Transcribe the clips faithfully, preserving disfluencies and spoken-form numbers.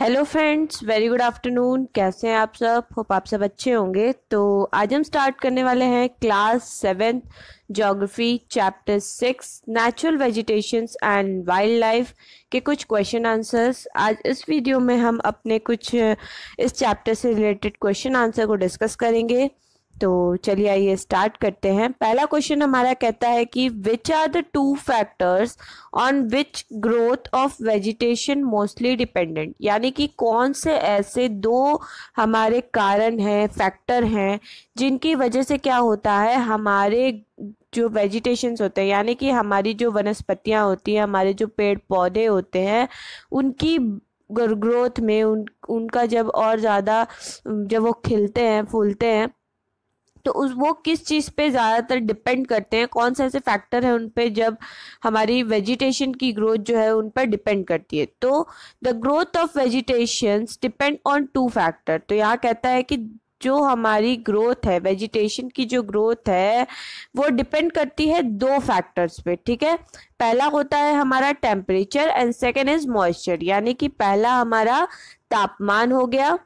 Hello friends, very good afternoon. कैसे हैं आप सब? होप आप सब अच्छे होंगे। तो आज हम स्टार्ट करने वाले हैं class seventh geography chapter six natural vegetations and wildlife के कुछ क्वेश्चन आंसर्स। आज इस वीडियो में हम अपने कुछ इस चैप्टर से रिलेटेड क्वेश्चन आंसर को डिस्कस करेंगे। तो चलिए आइए स्टार्ट करते हैं। पहला क्वेश्चन हमारा कहता है कि which are the two factors on which growth of vegetation mostly dependent, यानी कि कौन से ऐसे दो हमारे कारण हैं, फैक्टर हैं, जिनकी वजह से क्या होता है, हमारे जो वेजिटेशंस होते हैं यानी कि हमारी जो वनस्पतियाँ होती हैं, हमारे जो पेड़ पौधे होते हैं, उनकी ग्रोथ में उन उनका जब और ज़्यादा जब वो खिलते हैं फूलते हैं तो उस वो किस चीज़ पे ज़्यादातर डिपेंड करते हैं, कौन से ऐसे फैक्टर हैं उन पे जब हमारी वेजिटेशन की ग्रोथ जो है उन पर डिपेंड करती है। तो the growth of vegetations depend on two factor. तो यहाँ कहता है कि जो हमारी ग्रोथ है, वेजिटेशन की जो ग्रोथ है, वो डिपेंड करती है दो फैक्टर्स पे। ठीक है, पहला होता है हमारा temperature and second is moisture, यानी कि पहला हमारा तापमान हो गया।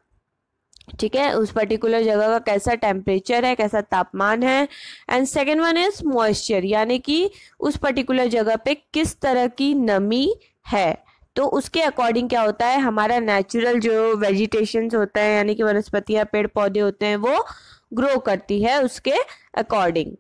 ठीक है, उस पर्टिकुलर जगह का कैसा टेम्परेचर है, कैसा तापमान है, and second one is moisture, यानी कि उस पर्टिकुलर जगह पे किस तरह की नमी है। तो उसके अकॉर्डिंग क्या होता है, हमारा नेचुरल जो वेजिटेशंस होता है यानी कि वनस्पतियाँ पेड़ पौधे होते हैं वो ग्रो करती है उसके अकॉर्डिंग।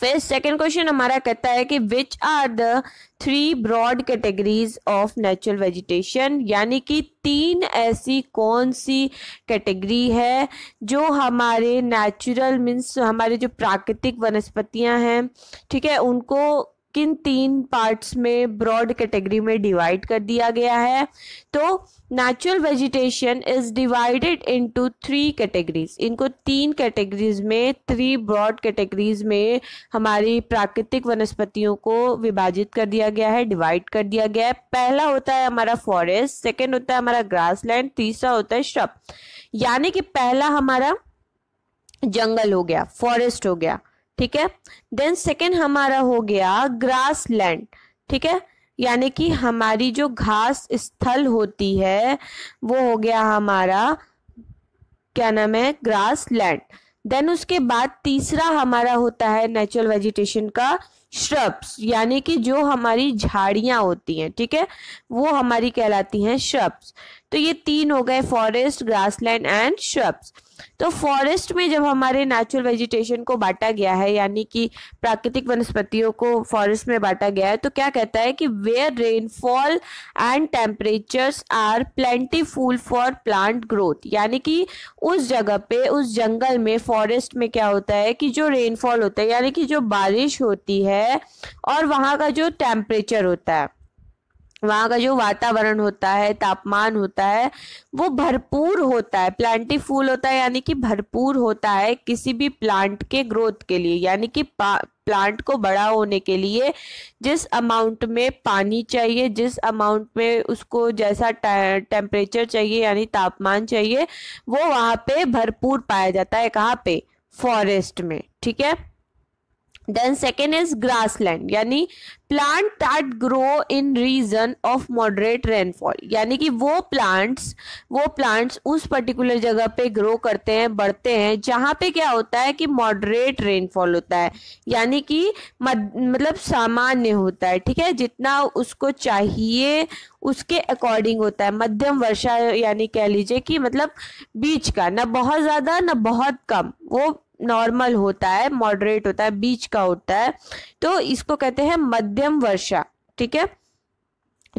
फिर सेकेंड क्वेश्चन हमारा कहता है कि which are the three broad categories of natural vegetation, यानी कि तीन ऐसी कौन सी कैटेगरी है जो हमारे नेचुरल मीन्स हमारे जो प्राकृतिक वनस्पतियां हैं, ठीक है, उनको किन तीन पार्ट्स में ब्रॉड कैटेगरी में डिवाइड कर दिया गया है। तो natural vegetation is divided into three categories, इनको तीन कैटेगरीज में, थ्री ब्रॉड कैटेगरीज में हमारी प्राकृतिक वनस्पतियों को विभाजित कर दिया गया है, डिवाइड कर दिया गया है। पहला होता है हमारा फॉरेस्ट, सेकेंड होता है हमारा ग्रासलैंड, तीसरा होता है श्रब। यानी कि पहला हमारा जंगल हो गया, फॉरेस्ट हो गया, ठीक है, देन सेकेंड हमारा हो गया ग्रास लैंड, ठीक है, यानी कि हमारी जो घास स्थल होती है वो हो गया हमारा क्या नाम है, ग्रास लैंड। देन उसके बाद तीसरा हमारा होता है नेचुरल वेजिटेशन का श्रब्स, यानी कि जो हमारी झाड़ियां होती हैं, ठीक है, वो हमारी कहलाती हैं श्रब्स। तो ये तीन हो गए, फॉरेस्ट ग्रासलैंड एंड श्रब्स। तो फॉरेस्ट में जब हमारे नेचुरल वेजिटेशन को बांटा गया है, यानी कि प्राकृतिक वनस्पतियों को फॉरेस्ट में बांटा गया है, तो क्या कहता है कि where rainfall and temperatures are plentiful for plant growth, यानी कि उस जगह पे उस जंगल में फॉरेस्ट में क्या होता है कि जो रेनफॉल होता है यानी कि जो बारिश होती है और वहाँ का जो टेम्परेचर होता है, वहाँ का जो वातावरण होता है, तापमान होता है, वो भरपूर होता है, प्लांटीफुल होता है, यानी कि भरपूर होता है किसी भी प्लांट के ग्रोथ के लिए, यानी कि प्लांट को बड़ा होने के लिए जिस अमाउंट में पानी चाहिए, जिस अमाउंट में उसको जैसा टेम्परेचर चाहिए यानी तापमान चाहिए, वो वहाँ पे भरपूर पाया जाता है। कहाँ पे? फॉरेस्ट में, ठीक है। देन सेकेंड इज ग्रासलैंड, यानी plant that grow in region of moderate rainfall, यानी कि वो प्लांट्स वो प्लांट्स उस पर्टिकुलर जगह पे ग्रो करते हैं, बढ़ते हैं, जहाँ पे क्या होता है कि मॉडरेट रेनफॉल होता है, यानी कि मतलब सामान्य होता है, ठीक है, जितना उसको चाहिए उसके अकॉर्डिंग होता है, मध्यम वर्षा, यानी कह लीजिए कि मतलब बीच का, ना बहुत ज़्यादा ना बहुत कम, वो नॉर्मल होता है, मॉडरेट होता है, बीच का होता है, तो इसको कहते हैं मध्यम वर्षा, ठीक है।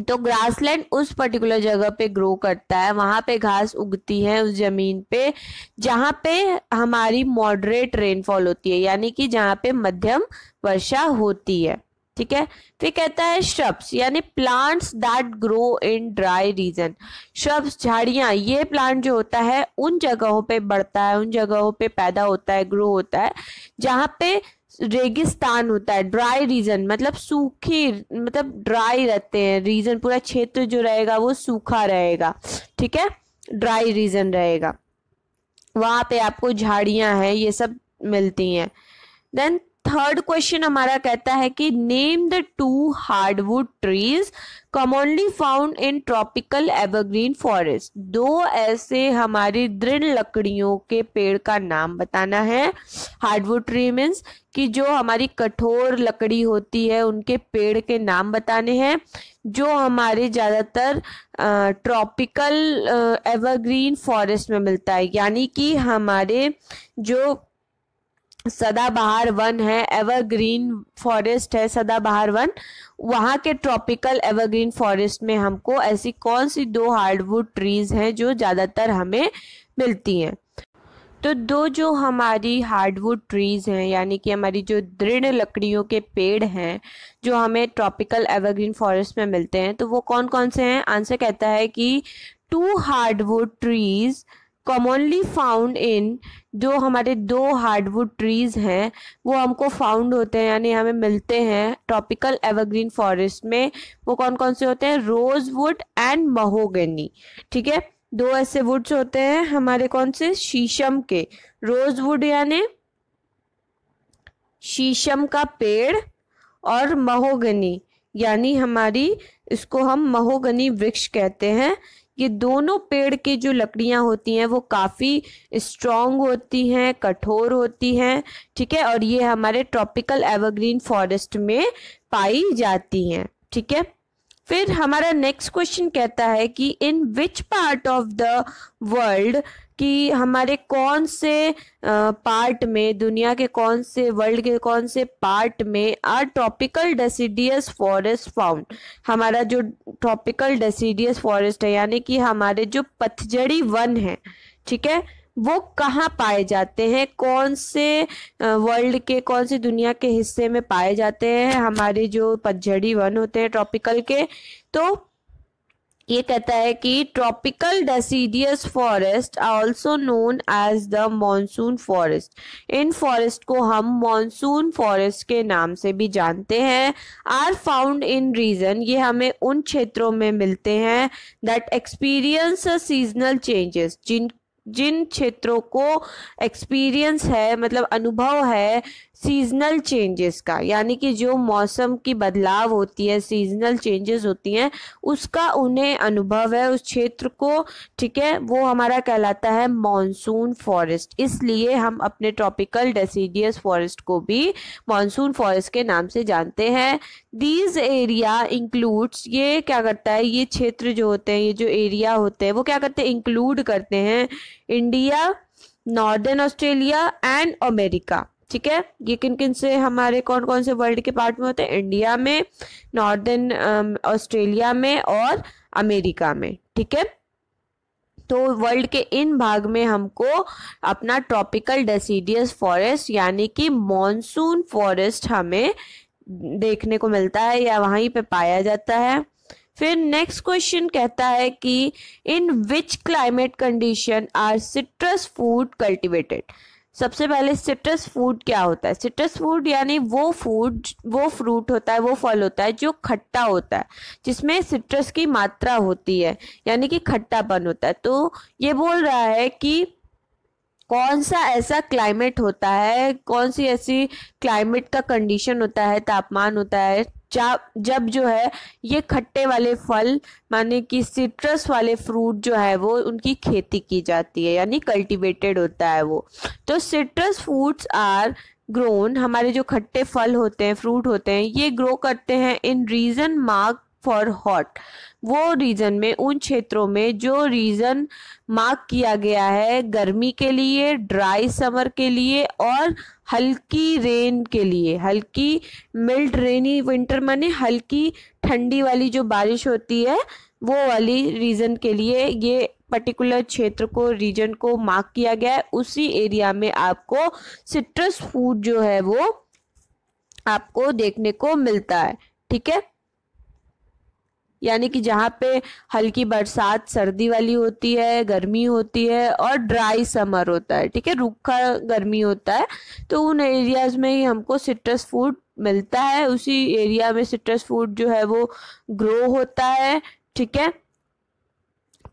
तो ग्रासलैंड उस पर्टिकुलर जगह पे ग्रो करता है, वहाँ पे घास उगती है उस जमीन पे जहाँ पे हमारी मॉडरेट रेनफॉल होती है, यानी कि जहाँ पे मध्यम वर्षा होती है, ठीक है। फिर कहता है श्रब्स, यानी plants that grow in dry region, shrubs झाड़ियाँ, ये प्लांट जो होता है उन जगहों पे बढ़ता है, उन जगहों पे पैदा होता है, ग्रो होता है जहाँ पे रेगिस्तान होता है, ड्राई रीजन मतलब सूखी, मतलब ड्राई रहते हैं रीजन, पूरा क्षेत्र जो रहेगा वो सूखा रहेगा, ठीक है, ड्राई रीजन रहेगा, वहाँ पे आपको झाड़ियाँ हैं ये सब मिलती हैं। देन थर्ड क्वेश्चन हमारा कहता है कि name the two hardwood trees commonly found in tropical evergreen forest. दो ऐसे हमारी दृढ़ लकड़ियों के पेड़ का नाम बताना है। हार्डवुड ट्री मीन्स कि जो हमारी कठोर लकड़ी होती है उनके पेड़ के नाम बताने हैं, जो हमारे ज़्यादातर ट्रॉपिकल एवरग्रीन फॉरेस्ट में मिलता है, यानी कि हमारे जो सदाबहार वन है, एवरग्रीन फॉरेस्ट है सदाबहार वन, वहाँ के ट्रॉपिकल एवरग्रीन फॉरेस्ट में हमको ऐसी कौन सी दो हार्डवुड ट्रीज हैं जो ज़्यादातर हमें मिलती हैं। तो दो जो हमारी हार्डवुड ट्रीज़ हैं, यानी कि हमारी जो दृढ़ लकड़ियों के पेड़ हैं जो हमें ट्रॉपिकल एवरग्रीन फॉरेस्ट में मिलते हैं, तो वो कौन कौन से हैं? आंसर कहता है कि two hardwood trees commonly found in, जो हमारे दो हार्डवुड ट्रीज़ हैं वो हमको फाउंड होते हैं यानी हमें मिलते हैं ट्रॉपिकल एवरग्रीन फॉरेस्ट में। वो कौन कौन से होते हैं? Rosewood and mahogany. ठीक है, दो ऐसे वुड्स होते हैं हमारे कौन से? शीशम के। रोजवुड यानी शीशम का पेड़ और महोगनी यानी हमारी, इसको हम महोगनी वृक्ष कहते हैं। ये दोनों पेड़ की जो लकड़ियां होती हैं वो काफ़ी स्ट्रॉन्ग होती हैं, कठोर होती हैं, ठीक है, और ये हमारे ट्रॉपिकल एवरग्रीन फॉरेस्ट में पाई जाती हैं। ठीक है, फिर हमारा नेक्स्ट क्वेश्चन कहता है कि in which part of the world, कि हमारे कौन से पार्ट में, दुनिया के कौन से, वर्ल्ड के कौन से पार्ट में are tropical deciduous forest found. हमारा जो ट्रॉपिकल डेसिडियस फॉरेस्ट है यानी कि हमारे जो पतझड़ी वन है, ठीक है, वो कहाँ पाए जाते हैं, कौन से वर्ल्ड के, कौन से दुनिया के हिस्से में पाए जाते हैं हमारे जो पतझड़ी वन होते हैं ट्रॉपिकल के। तो ये कहता है कि tropical deciduous forest also known as the monsoon forest, इन फॉरेस्ट को हम मॉनसून फॉरेस्ट के नाम से भी जानते हैं। आर फाउंड इन रीजन, ये हमें उन क्षेत्रों में मिलते हैं दैट एक्सपीरियंस सीजनल चेंजेस, जिन जिन क्षेत्रों को एक्सपीरियंस है, मतलब अनुभव है सीजनल चेंजेस का, यानी कि जो मौसम की बदलाव होती है, सीजनल चेंजेस होती हैं, उसका उन्हें अनुभव है उस क्षेत्र को, ठीक है, वो हमारा कहलाता है मॉनसून फॉरेस्ट। इसलिए हम अपने ट्रॉपिकल डेसिडियस फॉरेस्ट को भी मॉनसून फॉरेस्ट के नाम से जानते हैं। दीज एरिया इंक्लूड्स, ये क्या करता है, ये क्षेत्र जो होते हैं, ये जो एरिया होते हैं वो क्या करते हैं, इंक्लूड करते हैं India, northern Australia and America. ठीक है, ये किन किन से, हमारे कौन कौन से वर्ल्ड के पार्ट में होते हैं? इंडिया में, नॉर्दर्न ऑस्ट्रेलिया में और अमेरिका में। ठीक है, तो वर्ल्ड के इन भाग में हमको अपना ट्रॉपिकल डेसिडियस फॉरेस्ट यानी कि मॉनसून फॉरेस्ट हमें देखने को मिलता है या वहीं पे पाया जाता है। फिर नेक्स्ट क्वेश्चन कहता है कि in which climate condition are citrus food cultivated. सबसे पहले सिट्रस फूड क्या होता है? सिट्रस फूड यानी वो फूड, वो फ्रूट होता है, वो फल होता है जो खट्टा होता है, जिसमें सिट्रस की मात्रा होती है यानी कि खट्टापन होता है। तो ये बोल रहा है कि कौन सा ऐसा क्लाइमेट होता है, कौन सी ऐसी क्लाइमेट का कंडीशन होता है, तापमान होता है, जब जो है ये खट्टे वाले फल माने कि सिट्रस वाले फ्रूट जो है वो उनकी खेती की जाती है यानी कल्टीवेटेड होता है वो। तो सिट्रस फ्रूट्स आर ग्रोन, हमारे जो खट्टे फल होते हैं, फ्रूट होते हैं, ये ग्रो करते हैं in region mark for hot, वो रीजन में, उन क्षेत्रों में जो रीजन मार्क किया गया है गर्मी के लिए, ड्राई समर के लिए और हल्की रेन के लिए, हल्की मिल्ड रेनी विंटर माने हल्की ठंडी वाली जो बारिश होती है वो वाली रीजन के लिए ये पर्टिकुलर क्षेत्र को, रीजन को मार्क किया गया है। उसी एरिया में आपको सिट्रस फूड जो है वो आपको देखने को मिलता है। ठीक है, यानी कि जहाँ पे हल्की बरसात सर्दी वाली होती है, गर्मी होती है और ड्राई समर होता है, ठीक है, रूखा गर्मी होता है, तो उन एरियाज में ही हमको सिट्रस फूड मिलता है। उसी एरिया में सिट्रस फूड जो है वो ग्रो होता है, ठीक है,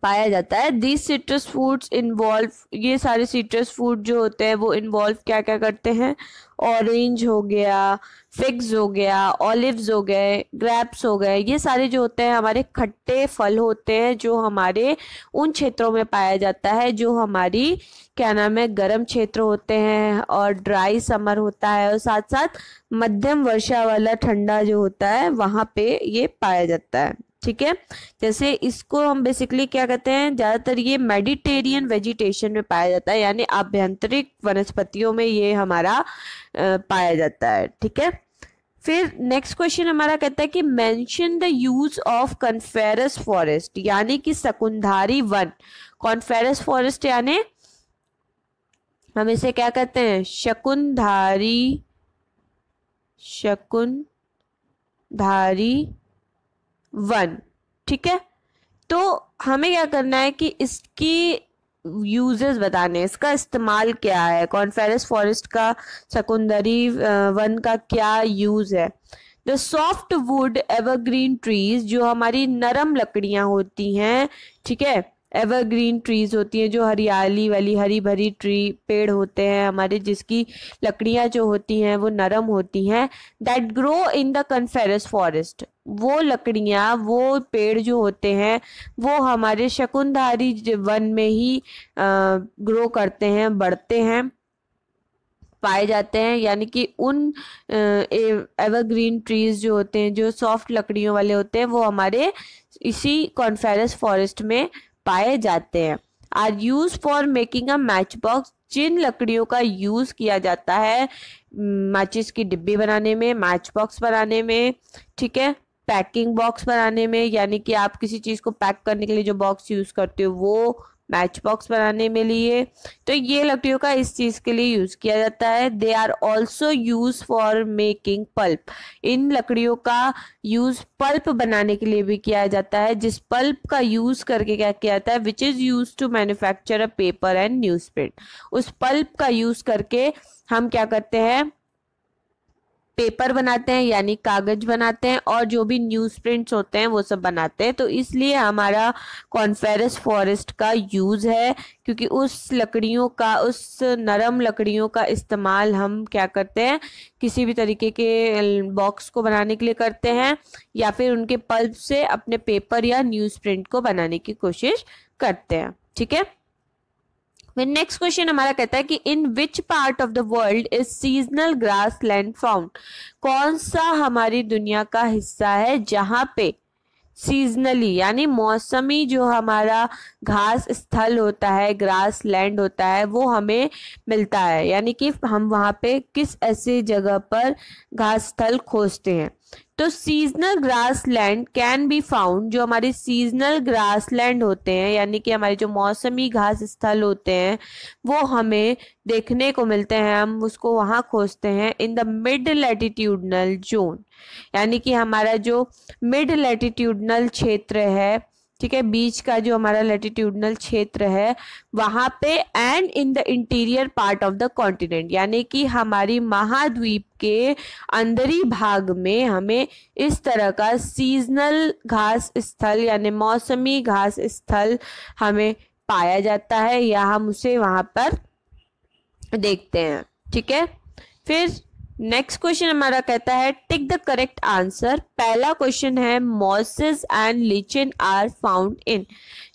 पाया जाता है। दिस सिट्रस फूड्स इन्वॉल्व, ये सारे सिट्रस फूड जो होते हैं वो इन्वॉल्व क्या क्या करते हैं, ऑरेंज हो गया, फिग्स हो गया, ऑलिव्स हो गए, ग्रेप्स हो गए, ये सारे जो होते हैं हमारे खट्टे फल होते हैं जो हमारे उन क्षेत्रों में पाया जाता है जो हमारी क्या नाम है गर्म क्षेत्र होते हैं और ड्राई समर होता है और साथ साथ मध्यम वर्षा वाला ठंडा जो होता है वहाँ पे ये पाया जाता है। ठीक है, जैसे इसको हम बेसिकली क्या कहते हैं, ज़्यादातर ये मेडिटेरियन वेजिटेशन में पाया जाता है, यानी आभ्यंतरिक वनस्पतियों में ये हमारा आ, पाया जाता है। ठीक है, फिर नेक्स्ट क्वेश्चन हमारा कहता है कि mention the use of coniferous forest, यानी कि शकुंधारी वन। कॉनिफेरस फॉरेस्ट यानी हम इसे क्या कहते हैं, शकुंधारी शकुंधारी वन। ठीक है, तो हमें क्या करना है कि इसकी यूजेस बताने हैं, इसका इस्तेमाल क्या है, कॉनिफेरस फॉरेस्ट का शकुंधारी वन का क्या यूज है। The soft wood evergreen trees, जो हमारी नरम लकड़ियां होती हैं, ठीक है, एवरग्रीन ट्रीज होती हैं जो हरियाली वाली हरी भरी ट्री पेड़ होते हैं हमारे, जिसकी लकड़ियां जो होती हैं वो नरम होती हैं। That grow in the coniferous forest, वो लकड़ियां वो पेड़ जो होते हैं वो हमारे शकुंधारी वन में ही ग्रो करते हैं, बढ़ते हैं, पाए जाते हैं, यानी कि उन एवरग्रीन ट्रीज जो होते हैं जो सॉफ्ट लकड़ियों वाले होते हैं वो हमारे इसी कॉनिफेरस फॉरेस्ट में पाए जाते हैं। Are use for making a match box, जिन लकड़ियों का यूज किया जाता है माचिस की डिब्बी बनाने में, मैच बॉक्स बनाने में, ठीक है, पैकिंग बॉक्स बनाने में, यानी कि आप किसी चीज को पैक करने के लिए जो बॉक्स यूज करते हो वो मैच बॉक्स बनाने में लिए, तो ये लकड़ियों का इस चीज के लिए यूज किया जाता है। They are also use for making pulp, इन लकड़ियों का यूज पल्प बनाने के लिए भी किया जाता है, जिस पल्प का यूज करके क्या किया जाता है, which is use to manufacture a paper and newsprint, उस पल्प का यूज करके हम क्या करते हैं, पेपर बनाते हैं यानी कागज बनाते हैं और जो भी न्यूज प्रिंट्स होते हैं वो सब बनाते हैं। तो इसलिए हमारा कॉनिफेरस फॉरेस्ट का यूज है, क्योंकि उस लकड़ियों का, उस नरम लकड़ियों का इस्तेमाल हम क्या करते हैं, किसी भी तरीके के बॉक्स को बनाने के लिए करते हैं या फिर उनके पल्प से अपने पेपर या न्यूज प्रिंट को बनाने की कोशिश करते हैं। ठीक है, नेक्स्ट क्वेश्चन हमारा कहता है कि in which part of the world is seasonal grass land found, कौन सा हमारी दुनिया का हिस्सा है जहां पे सीजनली यानी मौसमी जो हमारा घास स्थल होता है, ग्रास लैंड होता है, वो हमें मिलता है, यानी कि हम वहां पे किस ऐसी जगह पर घास स्थल खोजते हैं। तो seasonal grass land can be found, जो हमारे सीजनल ग्रास लैंड होते हैं यानी कि हमारे जो मौसमी घास स्थल होते हैं वो हमें देखने को मिलते हैं, हम उसको वहाँ खोजते हैं। In the mid latitudinal zone, यानी कि हमारा जो मिड लैटिट्यूडनल क्षेत्र है, ठीक है, बीच का जो हमारा लैटिट्यूडनल क्षेत्र है वहाँ पे, and in the interior part of the continent, यानी कि हमारी महाद्वीप के अंदरी भाग में हमें इस तरह का सीजनल घास स्थल यानी मौसमी घास स्थल हमें पाया जाता है या हम उसे वहाँ पर देखते हैं। ठीक है, फिर नेक्स्ट क्वेश्चन हमारा कहता है टिक द करेक्ट आंसर। पहला क्वेश्चन है mosses and lichen are found in,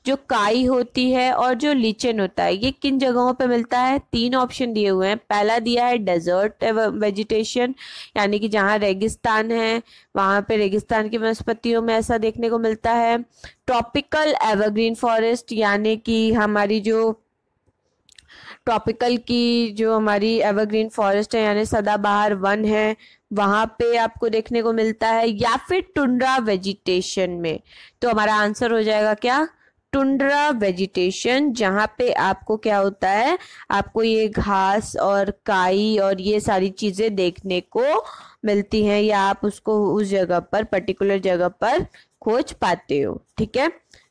जो काई होती है और जो लीचेन होता है ये किन जगहों पे मिलता है। तीन ऑप्शन दिए हुए हैं, पहला दिया है डेजर्ट वेजिटेशन, यानी कि जहाँ रेगिस्तान है वहाँ पे रेगिस्तान की वनस्पतियों में ऐसा देखने को मिलता है। ट्रॉपिकल एवरग्रीन फॉरेस्ट, यानी कि हमारी जो ट्रॉपिकल की जो हमारी एवरग्रीन फॉरेस्ट है यानी सदाबहार वन है वहाँ पे आपको देखने को मिलता है, या फिर टुंड्रा वेजिटेशन में। तो हमारा आंसर हो जाएगा क्या, टुंड्रा वेजिटेशन, जहाँ पे आपको क्या होता है, आपको ये घास और काई और ये सारी चीजें देखने को मिलती हैं या आप उसको उस जगह पर पर्टिकुलर जगह पर खोज पाते हो। ठीक है,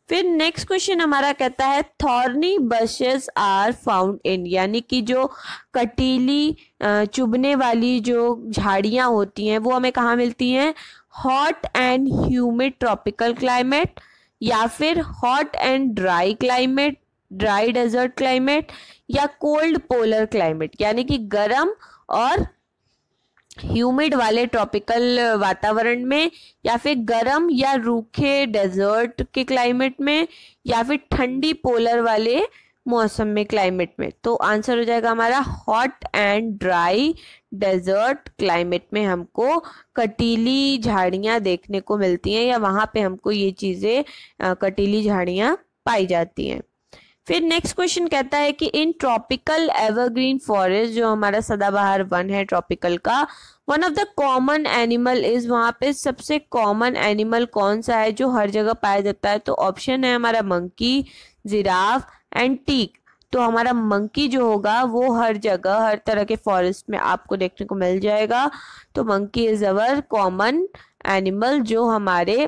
फिर नेक्स्ट क्वेश्चन हमारा कहता है thorny bushes are found in, यानी कि जो कटीली चुभने वाली जो झाड़ियां होती हैं वो हमें कहाँ मिलती हैं। Hot and humid tropical climate, या फिर hot and dry climate, dry desert climate, या कोल्ड पोलर क्लाइमेट, यानी कि गर्म और ह्यूमिड वाले ट्रॉपिकल वातावरण में, या फिर गर्म या रूखे डेजर्ट के क्लाइमेट में, या फिर ठंडी पोलर वाले मौसम में क्लाइमेट में। तो आंसर हो जाएगा हमारा hot and dry desert climate में हमको कटीली झाड़ियाँ देखने को मिलती हैं, या वहाँ पे हमको ये चीज़ें कटीली झाड़ियाँ पाई जाती हैं। फिर नेक्स्ट क्वेश्चन कहता है कि इन ट्रॉपिकल एवरग्रीन फॉरेस्ट, जो हमारा सदाबहार वन है ट्रॉपिकल का, one of the common animal is, वहां पे सबसे कॉमन एनिमल कौन सा है जो हर जगह पाया जाता है? तो ऑप्शन है हमारा मंकी, जिराफ एंड टीक। तो हमारा मंकी जो होगा वो हर जगह, हर तरह के फॉरेस्ट में आपको देखने को मिल जाएगा। तो monkey is our common animal जो हमारे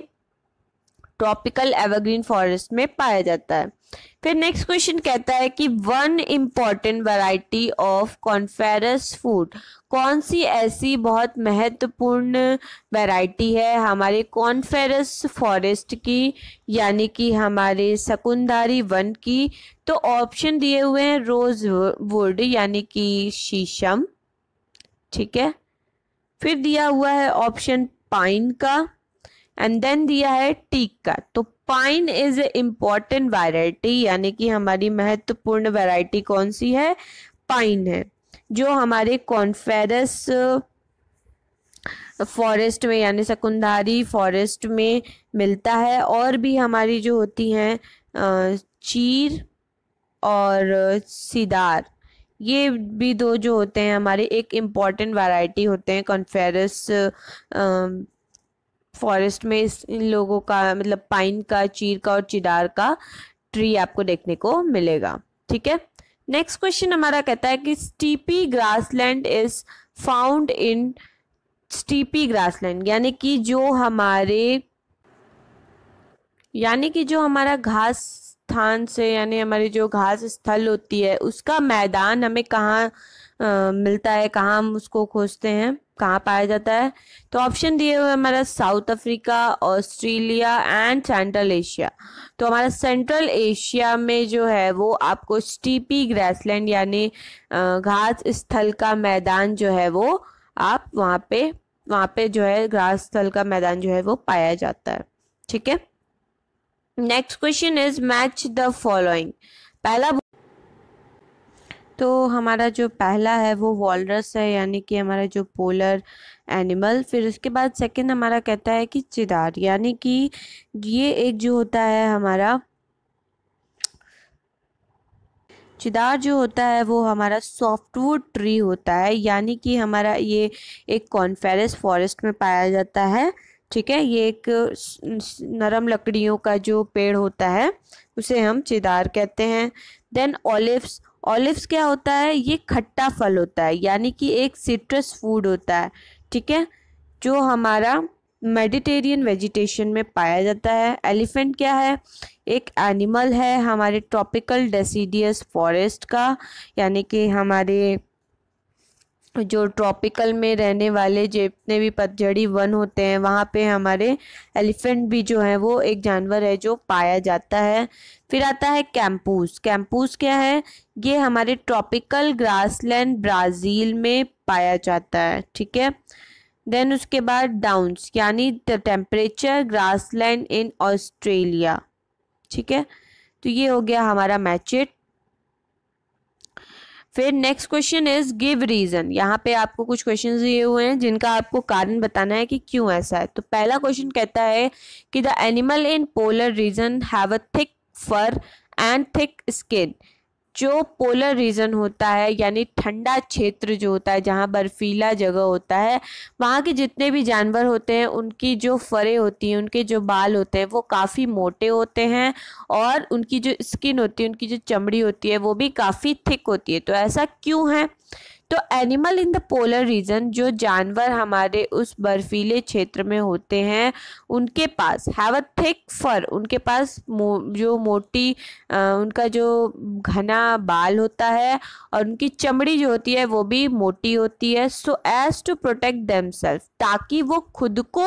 ट्रॉपिकल एवरग्रीन फॉरेस्ट में पाया जाता है। फिर नेक्स्ट क्वेश्चन कहता है कि one important variety of coniferous food, कौन सी ऐसी बहुत महत्वपूर्ण वैरायटी है हमारे कॉनिफरस फॉरेस्ट की, यानी कि हमारे शकुनधारी वन की? तो ऑप्शन दिए हुए हैं रोज वुड यानी कि शीशम, ठीक है, फिर दिया हुआ है ऑप्शन पाइन का, एंड देन दिया है टीक का। तो pine is a important variety, यानी कि हमारी महत्वपूर्ण वैरायटी कौन सी है? पाइन है, जो हमारे कॉनिफरस फॉरेस्ट में यानी शकुनधारी फॉरेस्ट में मिलता है। और भी हमारी जो होती हैं चीर और सीदार, ये भी दो जो होते हैं हमारे एक इम्पॉर्टेंट वैरायटी होते हैं कॉनिफरस फॉरेस्ट में। इस इन लोगों का मतलब पाइन का, चीड़ का और चिदार का ट्री आपको देखने को मिलेगा, ठीक है। नेक्स्ट क्वेश्चन हमारा कहता है कि steppe grassland is found in, steppe grassland यानी कि जो हमारे यानी कि जो हमारा घास स्थान से यानी हमारी जो घास स्थल होती है उसका मैदान हमें कहाँ मिलता है, कहाँ हम उसको खोजते हैं, कहाँ पाया जाता है? तो ऑप्शन दिए हुए हमारा south Africa, Australia and central Asia. तो हमारा सेंट्रल एशिया में जो है वो आपको स्टीपी ग्रासलैंड यानी घास स्थल का मैदान जो है वो आप वहाँ पे वहाँ पे जो है घास स्थल का मैदान जो है वो पाया जाता है, ठीक है। Next question is match the following, पहला, तो हमारा जो पहला है वो वॉलरस है यानी कि हमारा जो पोलर एनिमल। फिर उसके बाद सेकंड हमारा कहता है कि चिदार, यानी कि ये एक जो होता है हमारा चिदार जो होता है वो हमारा सॉफ्टवुड ट्री होता है, यानी कि हमारा ये एक कॉनिफरस फॉरेस्ट में पाया जाता है, ठीक है। ये एक नरम लकड़ियों का जो पेड़ होता है उसे हम चिदार कहते हैं। देन ऑलिव्स, ऑलिव्स क्या होता है? ये खट्टा फल होता है यानी कि एक सिट्रस फूड होता है, ठीक है, जो हमारा मेडिटेरियन वेजिटेशन में पाया जाता है। एलिफेंट क्या है? एक एनिमल है हमारे ट्रॉपिकल डेसीडियस फॉरेस्ट का, यानी कि हमारे जो ट्रॉपिकल में रहने वाले जितने भी पतझड़ी वन होते हैं वहाँ पे हमारे एलिफेंट भी जो है वो एक जानवर है जो पाया जाता है। फिर आता है कैंपूस। कैंपूस क्या है? ये हमारे ट्रॉपिकल ग्रासलैंड ब्राज़ील में पाया जाता है, ठीक है। देन उसके बाद डाउन्स यानी टेम्परेचर ग्रासलैंड इन ऑस्ट्रेलिया, ठीक है। तो ये हो गया हमारा मैचेट। फिर next question is give reason, यहाँ पे आपको कुछ क्वेश्चन दिए हुए हैं जिनका आपको कारण बताना है कि क्यों ऐसा है। तो पहला क्वेश्चन कहता है कि the animal in polar region have a thick fur and thick skin. जो पोलर रीजन होता है यानी ठंडा क्षेत्र जो होता है जहाँ बर्फीला जगह होता है वहाँ के जितने भी जानवर होते हैं उनकी जो फरें होती हैं, उनके जो बाल होते हैं वो काफ़ी मोटे होते हैं और उनकी जो स्किन होती है, उनकी जो चमड़ी होती है वो भी काफ़ी थिक होती है। तो ऐसा क्यों है? तो animal in the polar region, जो जानवर हमारे उस बर्फीले क्षेत्र में होते हैं उनके पास हैव अ थिक फर, उनके पास मो, जो मोटी आ, उनका जो घना बाल होता है और उनकी चमड़ी जो होती है वो भी मोटी होती है। So as to protect themselves, ताकि वो खुद को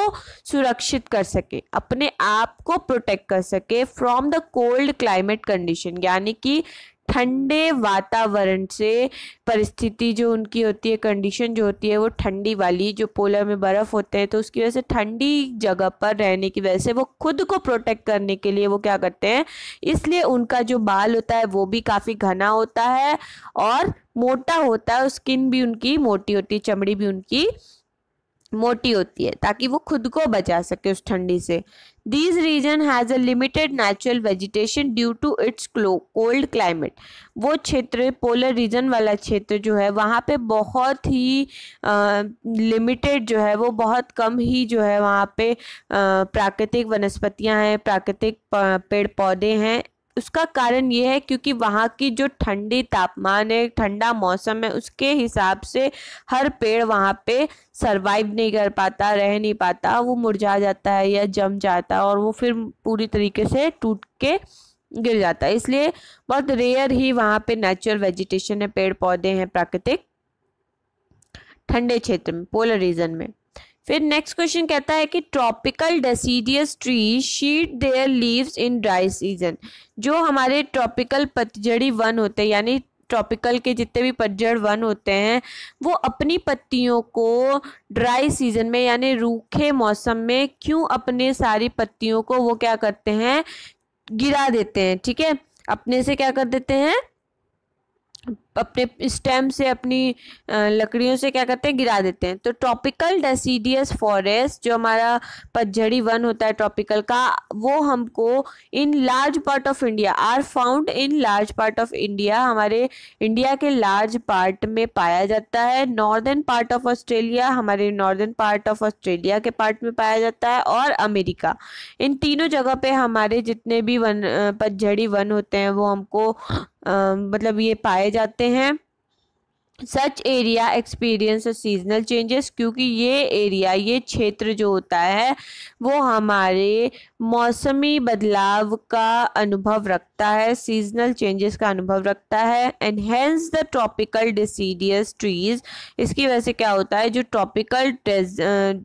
सुरक्षित कर सके, अपने आप को प्रोटेक्ट कर सके from the cold climate condition, यानी कि ठंडे वातावरण से, परिस्थिति जो उनकी होती है, कंडीशन जो होती है वो ठंडी वाली, जो पोलर में बर्फ़ होते हैं तो उसकी वजह से ठंडी जगह पर रहने की वजह से वो खुद को प्रोटेक्ट करने के लिए वो क्या करते हैं, इसलिए उनका जो बाल होता है वो भी काफ़ी घना होता है और मोटा होता है, स्किन भी उनकी मोटी होती है, चमड़ी भी उनकी मोटी होती है, ताकि वो खुद को बचा सके उस ठंडी से। This region has a limited natural vegetation due to its cold climate, वो क्षेत्र पोलर रीजन वाला क्षेत्र जो है वहाँ पे बहुत ही लिमिटेड जो है वो बहुत कम ही जो है वहाँ पे प्राकृतिक वनस्पतियाँ हैं, प्राकृतिक पेड़ पौधे हैं। उसका कारण ये है क्योंकि वहाँ की जो ठंडी तापमान है, ठंडा मौसम है, उसके हिसाब से हर पेड़ वहाँ पे सरवाइव नहीं कर पाता, रह नहीं पाता, वो मुरझा जाता है या जम जाता है और वो फिर पूरी तरीके से टूट के गिर जाता है। इसलिए बहुत रेयर ही वहाँ पे नेचुरल वेजिटेशन है, पेड़ पौधे हैं प्राकृतिक ठंडे क्षेत्र में, पोलर रीजन में। फिर नेक्स्ट क्वेश्चन कहता है कि tropical deciduous tree shed their leaves in dry season, जो हमारे ट्रॉपिकल पतझड़ी वन होते हैं, यानी ट्रॉपिकल के जितने भी पतझड़ वन होते हैं वो अपनी पत्तियों को ड्राई सीजन में यानी रूखे मौसम में क्यों अपने सारी पत्तियों को वो क्या करते हैं, गिरा देते हैं, ठीक है, अपने से क्या कर देते हैं, अपने स्टेम से, अपनी लकड़ियों से क्या करते हैं, गिरा देते हैं। तो ट्रॉपिकल डेसीडियस फॉरेस्ट जो हमारा पतझड़ी वन होता है ट्रॉपिकल का, वो हमको in large part of India are found in large part of India, हमारे इंडिया के लार्ज पार्ट में पाया जाता है, नॉर्दर्न पार्ट ऑफ ऑस्ट्रेलिया, हमारे नॉर्दर्न पार्ट ऑफ ऑस्ट्रेलिया के पार्ट में पाया जाता है और अमेरिका। इन तीनों जगह पर हमारे जितने भी वन पतझड़ी वन होते हैं वो हमको Uh, मतलब ये पाए जाते हैं। Such area experience seasonal changes, क्योंकि ये एरिया, ये क्षेत्र जो होता है वो हमारे मौसमी बदलाव का अनुभव रखता है, सीजनल चेंजेस का अनुभव रखता है। And hence the tropical deciduous trees, इसकी वजह से क्या होता है, जो ट्रॉपिकल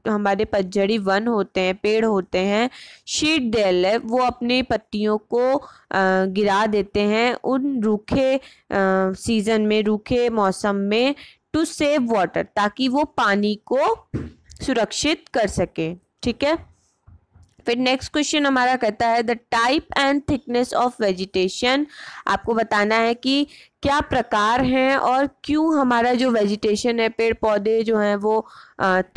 हमारे पतझड़ी वन होते हैं, पेड़ होते हैं, शीट डेल है, वो अपने पत्तियों को गिरा देते हैं उन रूखे सीजन में, रूखे मौसम में, टू सेव वाटर, ताकि वो पानी को सुरक्षित कर सके, ठीक है। फिर नेक्स्ट क्वेश्चन हमारा कहता है the type and thickness of vegetation, आपको बताना है कि क्या प्रकार हैं और क्यों हमारा जो वेजिटेशन है, पेड़ पौधे जो हैं वो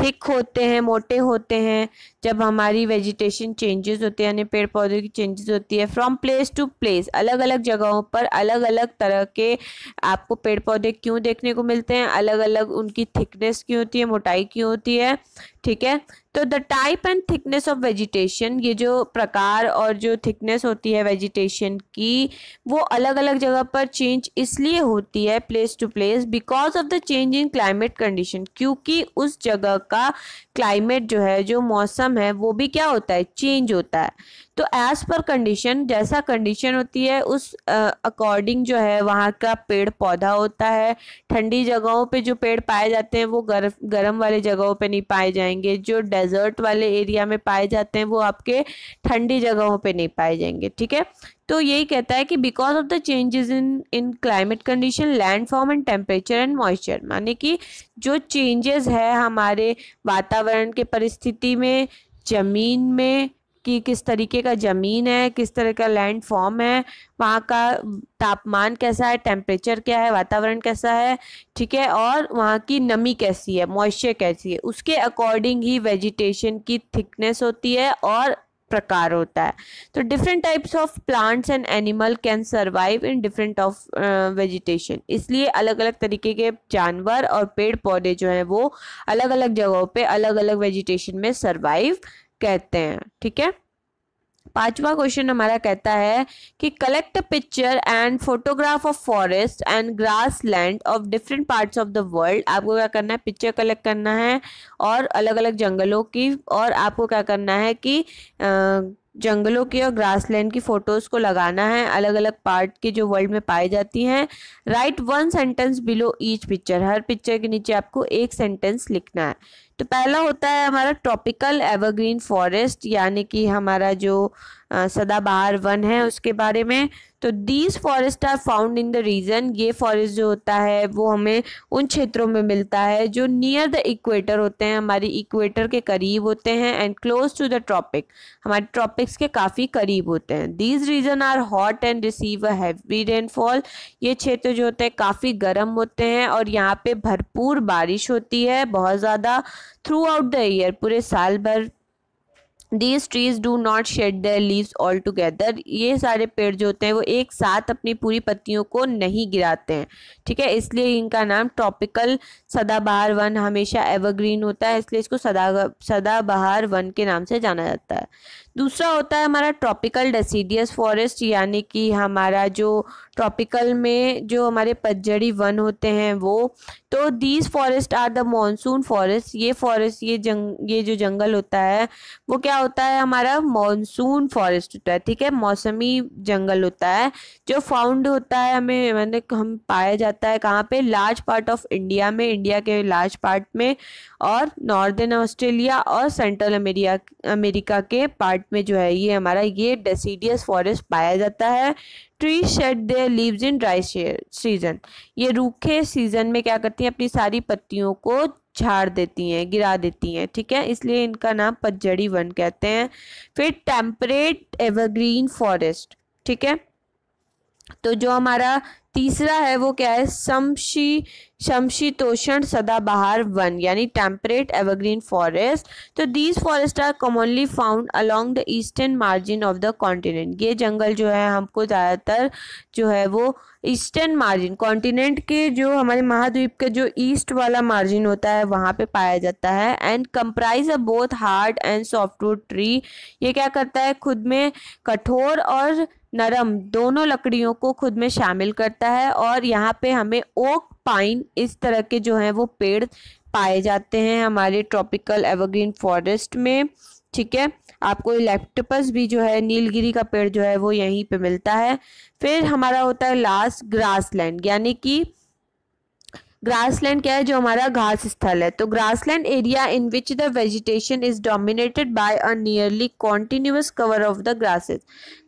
थिक होते हैं, मोटे होते हैं, जब हमारी वेजिटेशन चेंजेस होते हैं यानी पेड़ पौधे की चेंजेस होती है। फ्रॉम प्लेस टू प्लेस, अलग अलग जगहों पर अलग अलग तरह के आपको पेड़ पौधे क्यों देखने को मिलते हैं, अलग अलग उनकी थिकनेस क्यों होती है, मोटाई क्यों होती है, ठीक है। तो the type and thickness of vegetation, ये जो प्रकार और जो थिकनेस होती है वेजिटेशन की वो अलग अलग जगह पर चेंज इस इसलिए होती है place to place, because of the change in climate condition, क्योंकि उस जगह का क्लाइमेट जो है, जो मौसम है वो भी क्या होता है, चेंज होता है। तो एज पर कंडीशन, जैसा कंडीशन होती है उस अकॉर्डिंग uh, जो है वहाँ का पेड़ पौधा होता है। ठंडी जगहों पे जो पेड़ पाए जाते हैं वो गर्म गर्म वाले जगहों पे नहीं पाए जाएंगे, जो डेजर्ट वाले एरिया में पाए जाते हैं वो आपके ठंडी जगहों पे नहीं पाए जाएंगे, ठीक है। तो यही कहता है कि because of the changes in in climate condition, landform and temperature and moisture, माने कि जो चेंजेस है हमारे वातावरण के, परिस्थिति में, जमीन में कि किस तरीके का ज़मीन है, किस तरह का लैंड फॉर्म है, वहाँ का तापमान कैसा है, टेम्परेचर क्या है, वातावरण कैसा है, ठीक है, और वहाँ की नमी कैसी है, मॉइस्चर कैसी है, उसके अकॉर्डिंग ही वेजिटेशन की थिकनेस होती है और प्रकार होता है। तो different types of plants and animal can survive in different of vegetation, इसलिए अलग अलग तरीके के जानवर और पेड़ पौधे जो हैं वो अलग अलग जगहों पे अलग अलग वेजिटेशन में सर्वाइव कहते हैं, ठीक है। पांचवा क्वेश्चन हमारा कहता है कि collect a picture and photograph of forest and grass land of different parts of the world. आपको क्या करना है, पिक्चर कलेक्ट करना है और अलग अलग जंगलों की, और आपको क्या करना है कि जंगलों की और ग्रासलैंड की फोटोज को लगाना है अलग अलग पार्ट की जो वर्ल्ड में पाई जाती हैं। Write one sentence below each picture, हर पिक्चर के नीचे आपको एक सेंटेंस लिखना है। तो पहला होता है हमारा ट्रॉपिकल एवरग्रीन फॉरेस्ट, यानी कि हमारा जो सदाबहार वन है उसके बारे में। तो these forest are found in the region, ये फॉरेस्ट जो होता है वो हमें उन क्षेत्रों में मिलता है जो नियर द इक्वेटर होते हैं, हमारी इक्वेटर के करीब होते हैं, and close to the tropic, हमारे ट्रॉपिक्स के काफ़ी करीब होते हैं। These region are hot and receive a heavy rainfall, ये क्षेत्र जो होते हैं काफ़ी गर्म होते हैं और यहाँ पर भरपूर बारिश होती है, बहुत ज़्यादा, थ्रू आउट द ईयर, पूरे साल भर। These trees do not shed their leaves all together, ये सारे पेड़ जो होते हैं वो एक साथ अपनी पूरी पत्तियों को नहीं गिराते हैं, ठीक है, इसलिए इनका नाम ट्रॉपिकल सदाबहार वन हमेशा एवरग्रीन होता है, इसलिए इसको सदा सदाबहार वन के नाम से जाना जाता है। दूसरा होता है हमारा ट्रॉपिकल डेसीडियस फॉरेस्ट, यानी कि हमारा जो ट्रॉपिकल में जो हमारे पतझड़ी वन होते हैं वो। तो these forest are the monsoon forest, ये फॉरेस्ट ये जंग ये जो जंगल होता है वो क्या होता है, हमारा मॉनसून फॉरेस्ट होता है, ठीक है, मौसमी जंगल होता है, जो फाउंड होता है हमें मैंने हम पाया जाता है कहाँ पे, लार्ज पार्ट ऑफ इंडिया में, इंडिया के लार्ज पार्ट में, और नॉर्दर्न ऑस्ट्रेलिया और सेंट्रल अमेरिका अमेरिका के पार्ट में जो है ये हमारा ये डेसीडियस फॉरेस्ट पाया जाता है। Tree shed their leaves in dry season, ये रूखे सीजन में क्या करती हैं, अपनी सारी पत्तियों को झाड़ देती हैं, गिरा देती हैं, ठीक है, इसलिए इनका नाम पतझड़ी वन कहते हैं। फिर टेम्परेट एवरग्रीन फॉरेस्ट, ठीक है, तो जो हमारा तीसरा है वो क्या है, समशी समशीतोष्ण सदाबहार वन, यानी टेम्परेट एवरग्रीन फॉरेस्ट। तो these forest are commonly found along the eastern margin of the continent, ये जंगल जो है हमको ज़्यादातर जो है वो ईस्टर्न मार्जिन कॉन्टिनेंट के, जो हमारे महाद्वीप के जो ईस्ट वाला मार्जिन होता है वहाँ पे पाया जाता है। And comprise a both hard and softwood tree, ये क्या करता है, खुद में कठोर और नरम दोनों लकड़ियों को खुद में शामिल करता है, और यहाँ पे हमें ओक, पाइन, इस तरह के जो हैं वो पेड़ पाए जाते हैं हमारे ट्रॉपिकल एवरग्रीन फॉरेस्ट में, ठीक है। आपको इलेक्ट्रोपस भी जो है नीलगिरी का पेड़ जो है वो यहीं पे मिलता है। फिर हमारा होता है लास्ट ग्रासलैंड, यानी कि ग्रासलैंड क्या है, जो हमारा घास स्थल है। तो grassland area in which the vegetation is dominated by a nearly continuous cover of the grasses,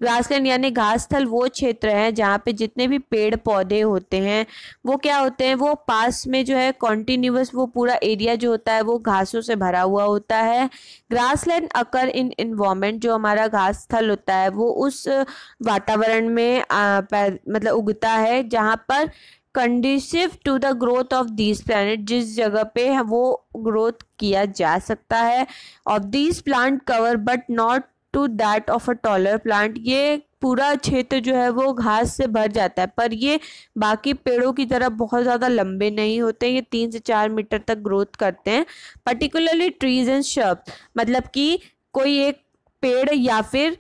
grassland यानी घास स्थल वो क्षेत्र है जहाँ पे जितने भी पेड़ पौधे होते हैं वो क्या होते हैं, वो पास में जो है कॉन्टिन्यूअस वो पूरा एरिया जो होता है वो घासों से भरा हुआ होता है। ग्रासलैंड अकर इन एनवायरमेंट, जो हमारा घास स्थल होता है वो उस वातावरण में आ, मतलब उगता है जहाँ पर conducive to the growth of these plant, जिस जगह पे वो ग्रोथ किया जा सकता है। Of these plant cover but not to that of a taller plant, ये पूरा क्षेत्र जो है वो घास से भर जाता है पर ये बाकी पेड़ों की तरह बहुत ज़्यादा लंबे नहीं होते, ये तीन से चार मीटर तक ग्रोथ करते हैं। पर्टिकुलरली ट्रीज एंड श्रब्स, मतलब कि कोई एक पेड़ या फिर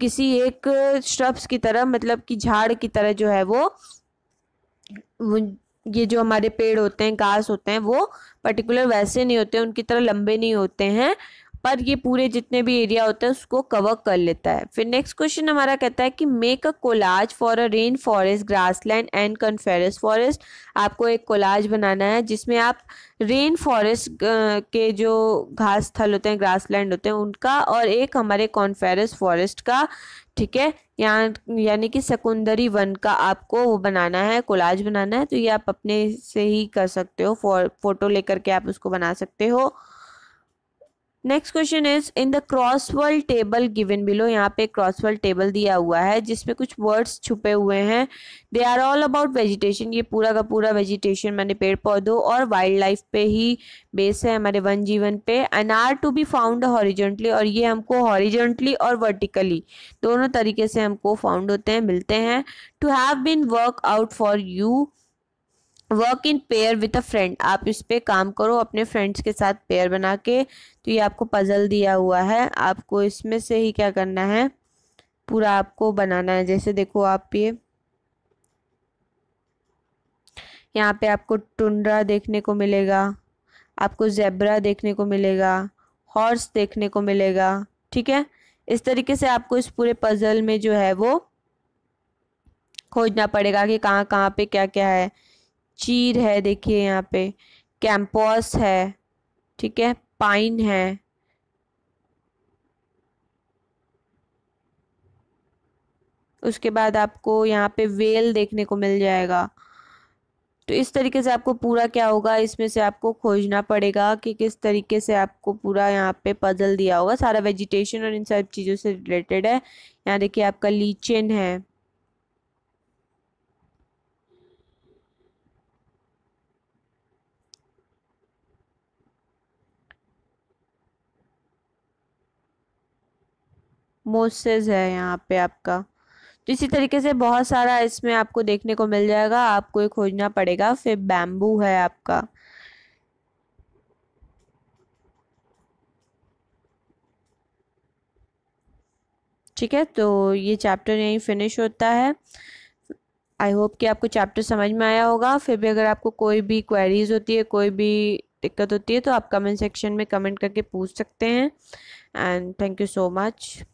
किसी एक श्रब्स की तरह, मतलब कि झाड़ की तरह जो है वो ये जो हमारे पेड़ होते हैं, घास होते हैं, वो पर्टिकुलर वैसे नहीं होते, उनकी तरह लंबे नहीं होते हैं, पर ये पूरे जितने भी एरिया होता है उसको कवर कर लेता है। फिर नेक्स्ट क्वेश्चन हमारा कहता है कि make a collage for a rain forest, grassland and coniferous forest. आपको एक कोलाज बनाना है जिसमें आप रेन फॉरेस्ट के जो घास स्थल होते हैं, ग्रासलैंड होते हैं, उनका और एक हमारे कॉनिफरस फॉरेस्ट का, ठीक है, यहाँ यानी कि सेकेंडरी वन का आपको वो बनाना है, कोलाज बनाना है। तो ये आप अपने से ही कर सकते हो, फो, फोटो लेकर के आप उसको बना सकते हो। Next question is in the crossword table given below, यहाँ पे क्रॉसवर्ड टेबल दिया हुआ है जिसमें कुछ वर्ड्स छुपे हुए हैं। They are all about vegetation, ये पूरा का पूरा वेजिटेशन मैंने पेड़ पौधों और वाइल्ड लाइफ पे ही बेस है, हमारे वन जीवन पे। And are to be found horizontally, और ये हमको हॉरिजॉन्टली और वर्टिकली दोनों तरीके से हमको फाउंड होते हैं, मिलते हैं। To have been work out for you, work in pair with a friend, आप इस पे काम करो अपने फ्रेंड्स के साथ पेयर बना के। तो ये आपको पजल दिया हुआ है, आपको इसमें से ही क्या करना है, पूरा आपको बनाना है। जैसे देखो आप ये यहाँ पे आपको टुंड्रा देखने को मिलेगा, आपको जेब्रा देखने को मिलेगा, हॉर्स देखने को मिलेगा, ठीक है। इस तरीके से आपको इस पूरे पजल में जो है वो खोजना पड़ेगा कि कहाँ कहाँ पे क्या क्या है। चीर है, देखिए यहाँ पे कैंपस है, ठीक है, पाइन है, उसके बाद आपको यहाँ पे वेल देखने को मिल जाएगा। तो इस तरीके से आपको पूरा क्या होगा, इसमें से आपको खोजना पड़ेगा कि किस तरीके से आपको पूरा यहाँ पे पजल दिया होगा। सारा वेजिटेशन और इन सब चीज़ों से रिलेटेड है। यहाँ देखिए आपका लीचेन है, मोसेस है यहाँ पे आपका। तो इसी तरीके से बहुत सारा इसमें आपको देखने को मिल जाएगा, आपको ये खोजना पड़ेगा। फिर बैम्बू है आपका, ठीक है। तो ये चैप्टर यहीं फिनिश होता है। आई होप कि आपको चैप्टर समझ में आया होगा। फिर भी अगर आपको कोई भी क्वेरीज होती है, कोई भी दिक्कत होती है, तो आप कमेंट सेक्शन में कमेंट करके पूछ सकते हैं। And thank you so much.